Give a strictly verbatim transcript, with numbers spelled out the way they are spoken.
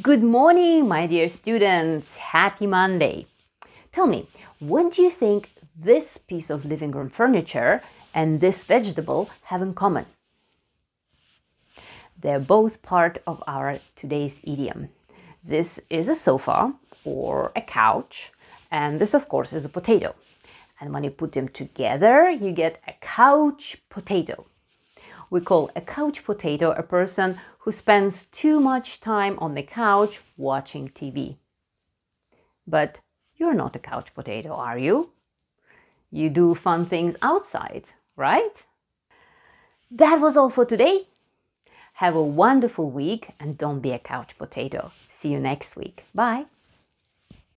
Good morning, my dear students. Happy Monday. Tell me, what do you think this piece of living room furniture and this vegetable have in common? They're both part of our today's idiom. This is a sofa or a couch, and this, of course, is a potato. And when you put them together, you get a couch potato. We call a couch potato a person who spends too much time on the couch watching T V. But you're not a couch potato, are you? You do fun things outside, right? That was all for today. Have a wonderful week and don't be a couch potato. See you next week. Bye.